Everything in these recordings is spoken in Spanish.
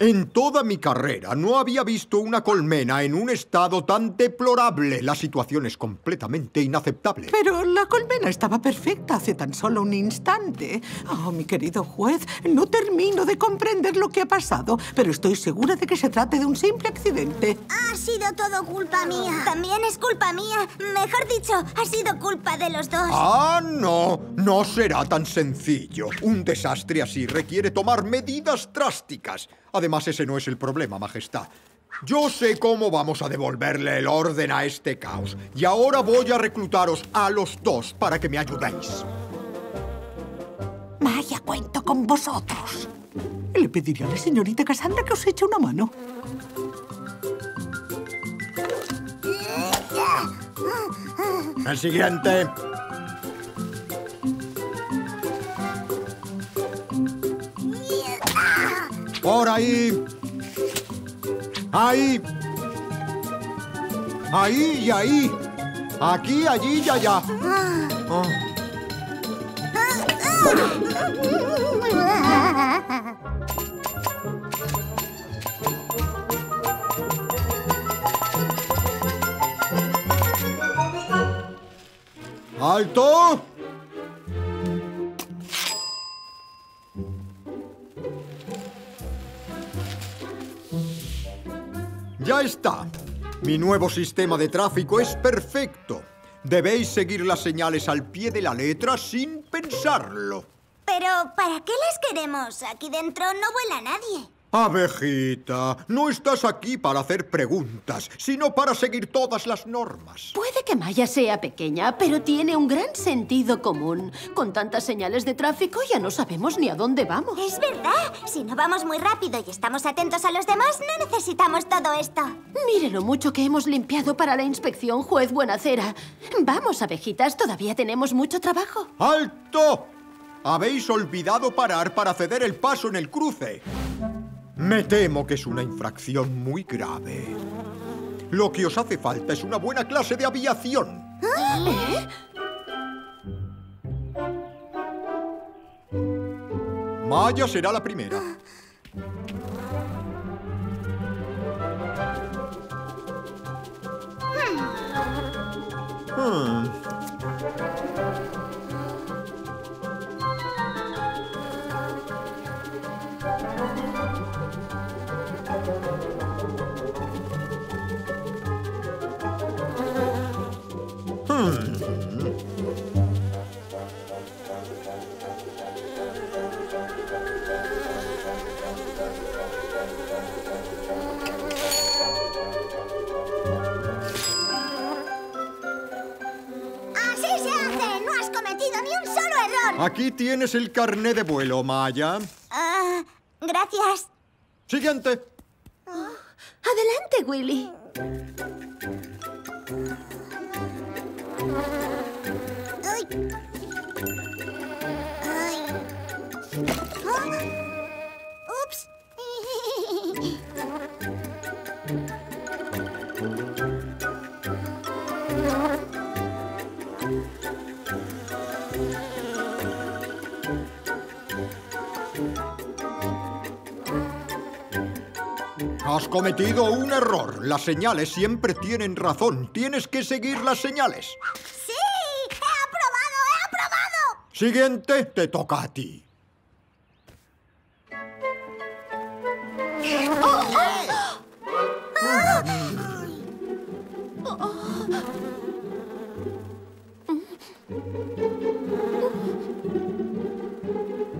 En toda mi carrera no había visto una colmena en un estado tan deplorable. La situación es completamente inaceptable. Pero la colmena estaba perfecta hace tan solo un instante. Oh, mi querido juez, no termino de comprender lo que ha pasado, pero estoy segura de que se trata de un simple accidente. Ha sido todo culpa mía. También es culpa mía. Mejor dicho, ha sido culpa de los dos. ¡Ah, no! No será tan sencillo. Un desastre así requiere tomar medidas drásticas. Además, ese no es el problema, Majestad. Yo sé cómo vamos a devolverle el orden a este caos. Y ahora voy a reclutaros a los dos para que me ayudéis. Maya, cuento con vosotros. Le pediré a la señorita Cassandra que os eche una mano. El siguiente. Por ahí. Ahí. Ahí y ahí. Aquí, allí y allá. Oh. ¡Alto! ¡Ya está! Mi nuevo sistema de tráfico es perfecto. Debéis seguir las señales al pie de la letra sin pensarlo. Pero, ¿para qué las queremos? Aquí dentro no vuela nadie. Abejita, no estás aquí para hacer preguntas, sino para seguir todas las normas. Puede que Maya sea pequeña, pero tiene un gran sentido común. Con tantas señales de tráfico ya no sabemos ni a dónde vamos. Es verdad. Si no vamos muy rápido y estamos atentos a los demás, no necesitamos todo esto. Mire lo mucho que hemos limpiado para la inspección, Juez Buenacera. Vamos, abejitas, todavía tenemos mucho trabajo. ¡Alto! Habéis olvidado parar para ceder el paso en el cruce. Me temo que es una infracción muy grave. Lo que os hace falta es una buena clase de aviación. ¿Eh? Maya será la primera. Aquí tienes el carné de vuelo, Maya. Gracias. Siguiente. Oh, adelante, Willy. Ups. Has cometido un error. Las señales siempre tienen razón. Tienes que seguir las señales. ¡Sí! ¡He aprobado! ¡He aprobado! Siguiente, te toca a ti.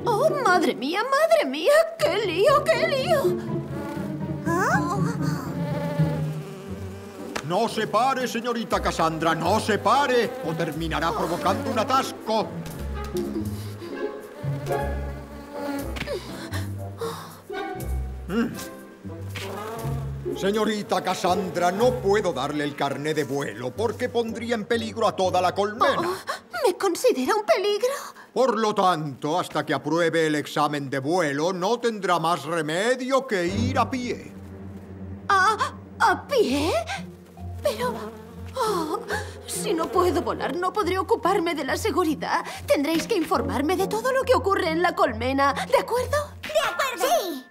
¡Oh, madre mía, madre mía! ¡Qué lío, qué lío! No se pare, señorita Cassandra, no se pare, o terminará provocando un atasco. Señorita Cassandra, no puedo darle el carné de vuelo porque pondría en peligro a toda la colmena. ¿Me considera un peligro? Por lo tanto, hasta que apruebe el examen de vuelo, no tendrá más remedio que ir a pie. ¿A pie? Pero... oh, si no puedo volar, no podré ocuparme de la seguridad. Tendréis que informarme de todo lo que ocurre en la colmena, ¿de acuerdo? ¡De acuerdo! ¡Sí!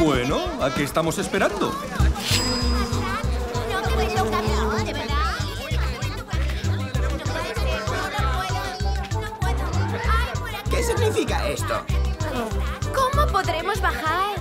Bueno, ¿a qué estamos esperando? ¿Qué significa esto? ¿Cómo podremos bajar?